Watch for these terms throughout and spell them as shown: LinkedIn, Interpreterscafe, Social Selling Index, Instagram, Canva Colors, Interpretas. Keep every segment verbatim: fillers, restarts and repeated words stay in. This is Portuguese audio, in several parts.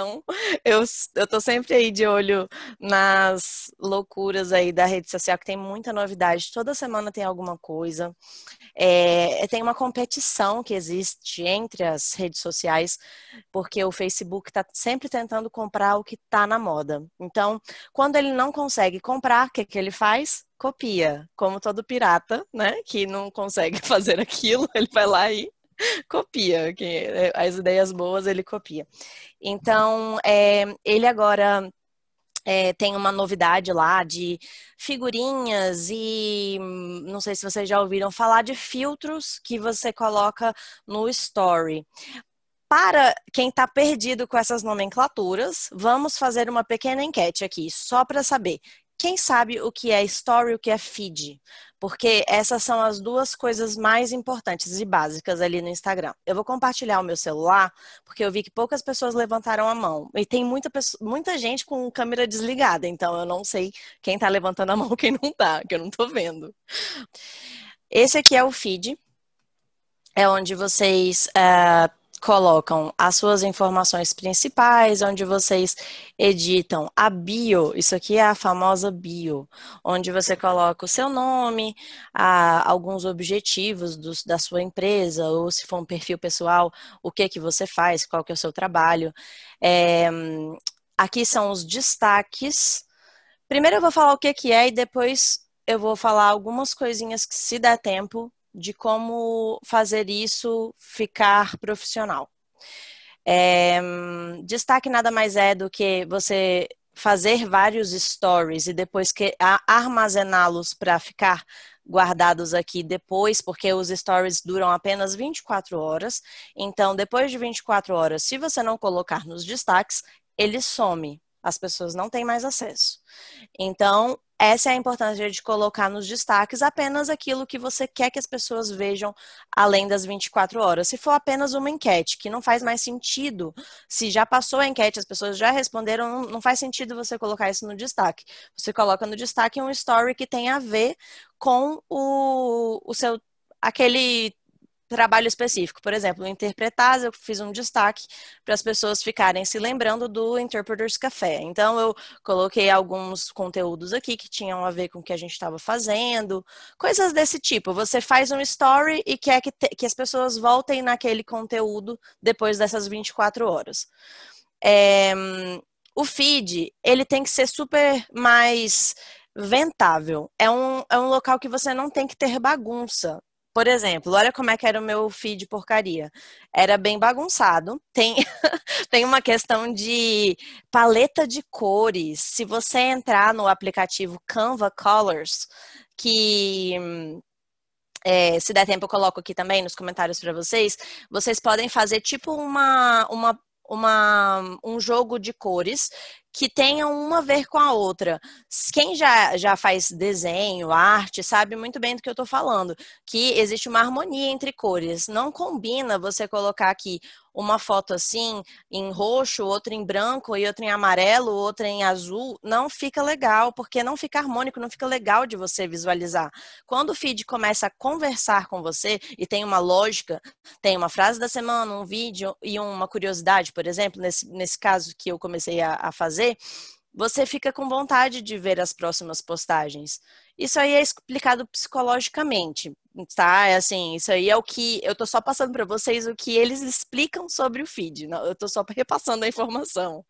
Então, eu, eu tô sempre aí de olho nas loucuras aí da rede social, que tem muita novidade. Toda semana tem alguma coisa. É, tem uma competição que existe entre as redes sociais, porque o Facebook tá sempre tentando comprar o que tá na moda. Então, quando ele não consegue comprar, o que que ele faz? Copia. Como todo pirata, né? Que não consegue fazer aquilo, ele vai lá e copia, que as ideias boas ele copia. Então, é, ele agora é, tem uma novidade lá de figurinhas e não sei se vocês já ouviram falar de filtros que você coloca no story. Para quem está perdido com essas nomenclaturas, vamos fazer uma pequena enquete aqui, só para saber. Quem sabe o que é story e o que é feed? Porque essas são as duas coisas mais importantes e básicas ali no Instagram. Eu vou compartilhar o meu celular, porque eu vi que poucas pessoas levantaram a mão. E tem muita, muita gente com câmera desligada, então eu não sei quem está levantando a mão e quem não está, que eu não estou vendo. Esse aqui é o feed. É onde vocês uh, colocam as suas informações principais, onde vocês editam a bio, isso aqui é a famosa bio, onde você coloca o seu nome, a, alguns objetivos do, da sua empresa, ou se for um perfil pessoal, o que que você faz, qual que é o seu trabalho. É, aqui são os destaques. Primeiro eu vou falar o que que é e depois eu vou falar algumas coisinhas que, se der tempo, de como fazer isso ficar profissional. É, destaque nada mais é do que você fazer vários stories e depois que armazená-los para ficar guardados aqui depois, porque os stories duram apenas vinte e quatro horas. Então, depois de vinte e quatro horas, se você não colocar nos destaques, ele some. As pessoas não têm mais acesso. Então, essa é a importância de colocar nos destaques apenas aquilo que você quer que as pessoas vejam além das vinte e quatro horas. Se for apenas uma enquete, que não faz mais sentido, se já passou a enquete, as pessoas já responderam, não faz sentido você colocar isso no destaque. Você coloca no destaque um story que tem a ver com o, o seu, aquele trabalho específico. Por exemplo, no Interpretas, eu fiz um destaque para as pessoas ficarem se lembrando do Interpreterscafe. Então, eu coloquei alguns conteúdos aqui que tinham a ver com o que a gente estava fazendo, coisas desse tipo. Você faz um story e quer que, te, que as pessoas voltem naquele conteúdo depois dessas vinte e quatro horas. É, o feed, ele tem que ser super mais ventável. É um, é um local que você não tem que ter bagunça. Por exemplo, olha como é que era o meu feed porcaria. Era bem bagunçado. Tem, tem uma questão de paleta de cores. Se você entrar no aplicativo Canva Colors, que é, se der tempo eu coloco aqui também nos comentários para vocês, vocês podem fazer tipo uma, uma, uma, um jogo de cores que tenham uma a ver com a outra. Quem já, já faz desenho, arte, sabe muito bem do que eu tô falando, que existe uma harmonia entre cores. Não combina você colocar aqui uma foto assim, em roxo, outra em branco, e outra em amarelo, outra em azul. Não fica legal, porque não fica harmônico, não fica legal de você visualizar. Quando o feed começa a conversar com você, e tem uma lógica, tem uma frase da semana, um vídeo e uma curiosidade, por exemplo, nesse, nesse caso que eu comecei a, a fazer, você fica com vontade de ver as próximas postagens. Isso aí é explicado psicologicamente, tá? É assim, isso aí é o que eu tô só passando para vocês, o que eles explicam sobre o feed. Eu tô só repassando a informação.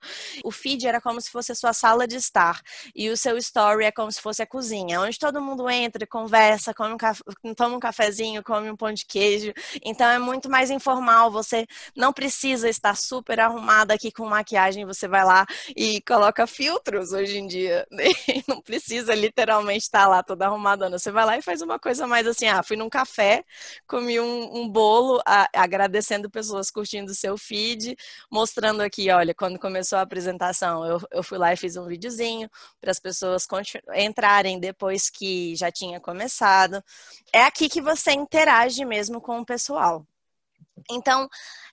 O feed era como se fosse a sua sala de estar e o seu story é como se fosse a cozinha, onde todo mundo entra, conversa, come um café, toma um cafezinho, come um pão de queijo. Então é muito mais informal. Você não precisa estar super arrumada aqui com maquiagem. Você vai lá e coloca filtros hoje em dia. Não precisa literalmente estar lá toda arrumadona, você vai lá e faz uma coisa mais assim, ah, fui num café, comi um, um bolo, a, agradecendo pessoas curtindo o seu feed, mostrando aqui, olha, quando começou a apresentação, eu, eu fui lá e fiz um videozinho para as pessoas entrarem depois que já tinha começado. É aqui que você interage mesmo com o pessoal. Então,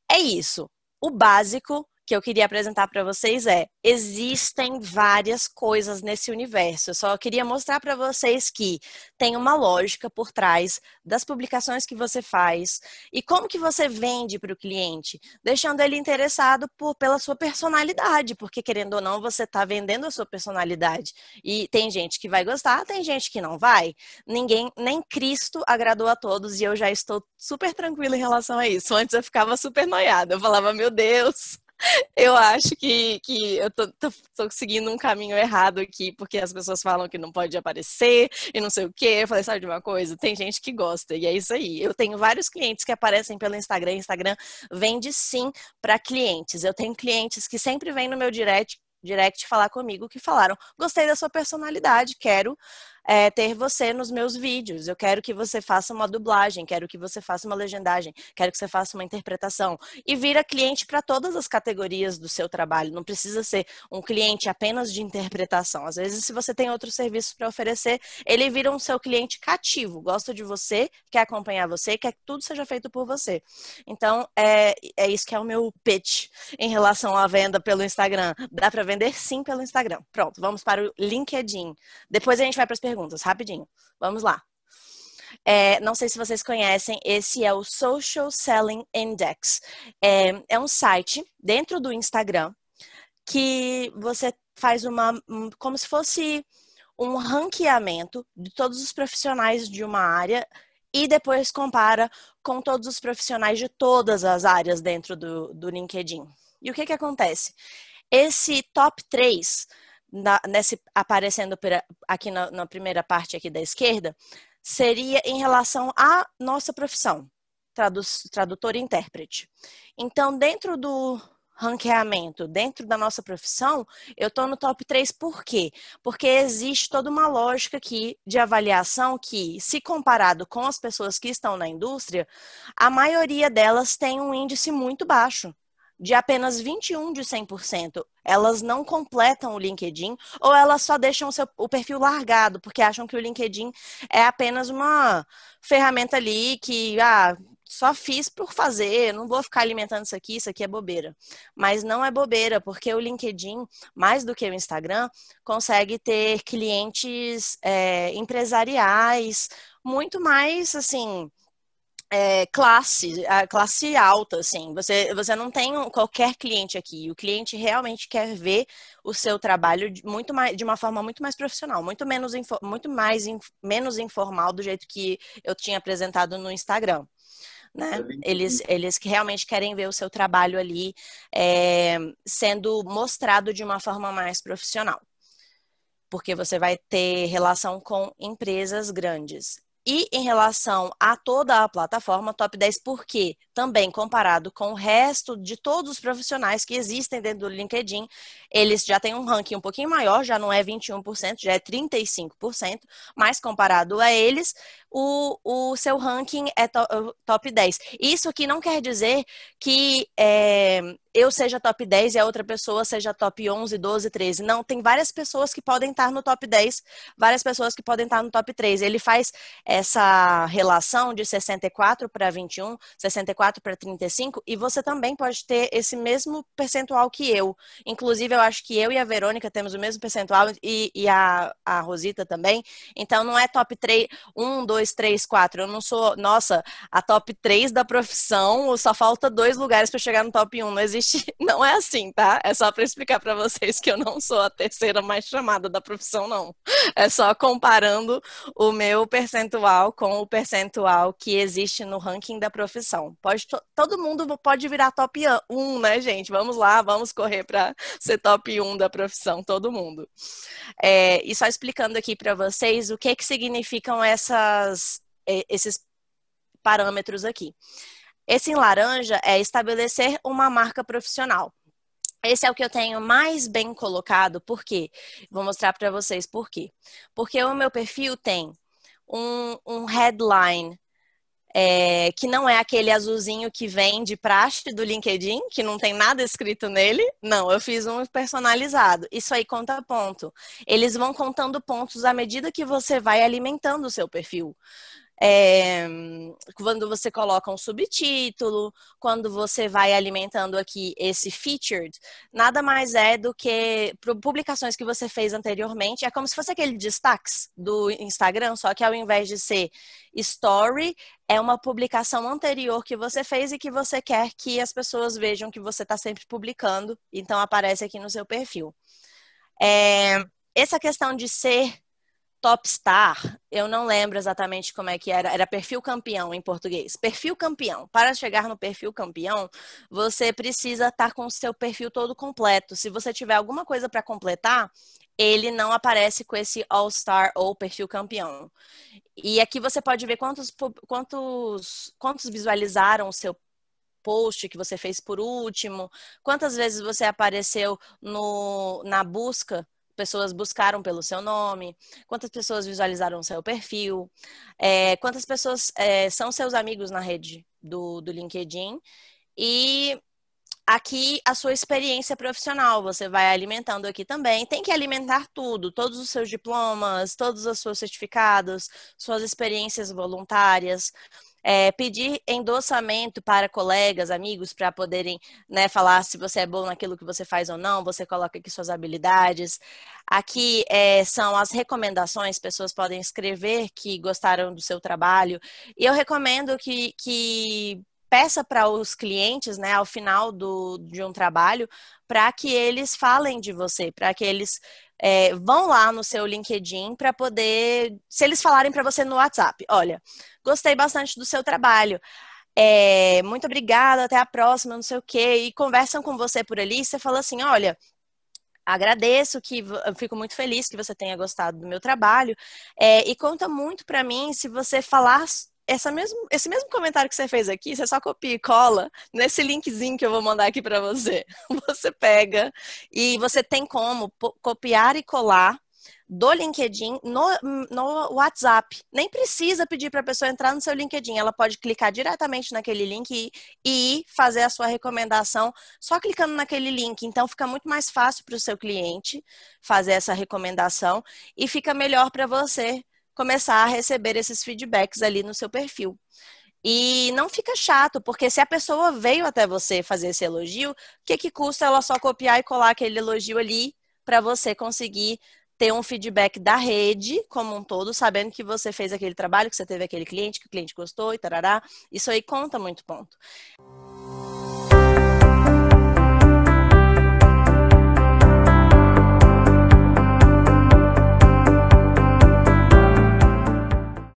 é isso. O básico que eu queria apresentar para vocês é: existem várias coisas nesse universo. Eu só queria mostrar para vocês que tem uma lógica por trás das publicações que você faz e como que você vende para o cliente, deixando ele interessado por, pela sua personalidade, porque querendo ou não, você está vendendo a sua personalidade. E tem gente que vai gostar, tem gente que não vai. Ninguém, nem Cristo agradou a todos, e eu já estou super tranquila em relação a isso. Antes eu ficava super noiada, eu falava, meu Deus, eu acho que, que eu tô, tô, tô seguindo um caminho errado aqui, porque as pessoas falam que não pode aparecer e não sei o quê. Eu falei, sabe de uma coisa? Tem gente que gosta e é isso aí. Eu tenho vários clientes que aparecem pelo Instagram. Instagram vende sim para clientes. Eu tenho clientes que sempre vêm no meu direct, direct falar comigo, que falaram, gostei da sua personalidade, quero é, ter você nos meus vídeos, eu quero que você faça uma dublagem, quero que você faça uma legendagem, quero que você faça uma interpretação, e vira cliente para todas as categorias do seu trabalho. Não precisa ser um cliente apenas de interpretação. Às vezes, se você tem outro serviço para oferecer, ele vira um seu cliente cativo, gosta de você, quer acompanhar você, quer que tudo seja feito por você. Então, é, é isso que é o meu pitch em relação à venda pelo Instagram. Dá para vender sim pelo Instagram. Pronto, vamos para o LinkedIn. Depois a gente vai para as perguntas, rapidinho. Vamos lá. É, não sei se vocês conhecem, esse é o Social Selling Index. É, é um site dentro do Instagram que você faz uma, como se fosse um ranqueamento de todos os profissionais de uma área e depois compara com todos os profissionais de todas as áreas dentro do, do LinkedIn. E o que que acontece? Esse top três, na, nesse, aparecendo aqui na, na primeira parte aqui da esquerda, seria em relação à nossa profissão, tradu tradutor e intérprete. Então, dentro do ranqueamento, dentro da nossa profissão, eu estou no top três por quê? Porque existe toda uma lógica aqui de avaliação que, se comparado com as pessoas que estão na indústria, a maioria delas tem um índice muito baixo, de apenas vinte e um de cem por cento. Elas não completam o LinkedIn, ou elas só deixam o, seu, o perfil largado, porque acham que o LinkedIn é apenas uma ferramenta ali que, ah, só fiz por fazer, não vou ficar alimentando isso aqui, isso aqui é bobeira. Mas não é bobeira, porque o LinkedIn, mais do que o Instagram, consegue ter clientes é, empresariais, muito mais, assim... É, classe, classe alta, assim, você, você não tem qualquer cliente aqui, o cliente realmente quer ver o seu trabalho de, muito mais, de uma forma muito mais profissional, muito, menos, info, muito mais in, menos informal do jeito que eu tinha apresentado no Instagram, né? Eles, eles realmente querem ver o seu trabalho ali é, sendo mostrado de uma forma mais profissional, porque você vai ter relação com empresas grandes. E em relação a toda a plataforma, top dez, por quê? Também comparado com o resto de todos os profissionais que existem dentro do LinkedIn, eles já têm um ranking um pouquinho maior, já não é vinte e um por cento, já é trinta e cinco por cento, mas comparado a eles, o, o seu ranking é top dez. Isso aqui não quer dizer que... É, eu seja top dez e a outra pessoa seja top onze, doze, treze. Não, tem várias pessoas que podem estar no top dez, várias pessoas que podem estar no top três. Ele faz essa relação de sessenta e quatro para vinte e um, sessenta e quatro para trinta e cinco, e você também pode ter esse mesmo percentual que eu. Inclusive, eu acho que eu e a Verônica temos o mesmo percentual e, e a, a Rosita também. Então, não é top três, um, dois, três, quatro. Eu não sou, nossa, a top três da profissão, só falta dois lugares para chegar no top um. Não existe. Não é assim, tá? É só para explicar para vocês que eu não sou a terceira mais chamada da profissão, não. É só comparando o meu percentual com o percentual que existe no ranking da profissão. Pode, todo mundo pode virar top um, né, gente? Vamos lá, vamos correr para ser top um da profissão, todo mundo. É, e só explicando aqui para vocês o que que significam essas, esses parâmetros aqui. Esse em laranja é estabelecer uma marca profissional. Esse é o que eu tenho mais bem colocado, por quê? Vou mostrar para vocês por quê. Porque o meu perfil tem um, um headline, é, que não é aquele azulzinho que vem de praxe do LinkedIn, que não tem nada escrito nele. Não, eu fiz um personalizado. Isso aí conta ponto. Eles vão contando pontos à medida que você vai alimentando o seu perfil. É, quando você coloca um subtítulo, quando você vai alimentando aqui esse featured, nada mais é do que publicações que você fez anteriormente. É como se fosse aquele destaques do Instagram, só que ao invés de ser story, é uma publicação anterior que você fez e que você quer que as pessoas vejam que você está sempre publicando. Então aparece aqui no seu perfil. É, essa questão de ser Topstar, eu não lembro exatamente como é que era, era perfil campeão em português. Perfil campeão. Para chegar no perfil campeão, você precisa estar com o seu perfil todo completo. Se você tiver alguma coisa para completar, ele não aparece com esse all-star ou perfil campeão. E aqui você pode ver quantos, quantos, quantos visualizaram o seu post que você fez por último, quantas vezes você apareceu no, na busca. Pessoas buscaram pelo seu nome, quantas pessoas visualizaram o seu perfil, é, quantas pessoas é, são seus amigos na rede do, do LinkedIn. E aqui a sua experiência profissional, você vai alimentando aqui também. Tem que alimentar tudo, todos os seus diplomas, todos os seus certificados, suas experiências voluntárias. É, pedir endossamento para colegas, amigos, para poderem, né, falar se você é bom naquilo que você faz ou não. Você coloca aqui suas habilidades. Aqui é, são as recomendações, pessoas podem escrever que gostaram do seu trabalho. E eu recomendo que, que peça para os clientes, né, ao final do, de um trabalho, para que eles falem de você, para que eles... É, vão lá no seu LinkedIn para poder, se eles falarem para você no WhatsApp, olha, gostei bastante do seu trabalho, é, muito obrigada, até a próxima, não sei o quê, e conversam com você por ali, você fala assim, olha, agradeço, que eu fico muito feliz que você tenha gostado do meu trabalho, é, e conta muito para mim se você falar essa mesmo, esse mesmo comentário que você fez aqui, você só copia e cola nesse linkzinho que eu vou mandar aqui para você. Você pega e você tem como copiar e colar do LinkedIn no, no WhatsApp. Nem precisa pedir para a pessoa entrar no seu LinkedIn. Ela pode clicar diretamente naquele link e, e fazer a sua recomendação só clicando naquele link. Então, fica muito mais fácil para o seu cliente fazer essa recomendação e fica melhor para você começar a receber esses feedbacks ali no seu perfil. E não fica chato, porque se a pessoa veio até você fazer esse elogio, o que que custa ela só copiar e colar aquele elogio ali para você conseguir ter um feedback da rede como um todo, sabendo que você fez aquele trabalho, que você teve aquele cliente, que o cliente gostou e tarará. Isso aí conta muito ponto.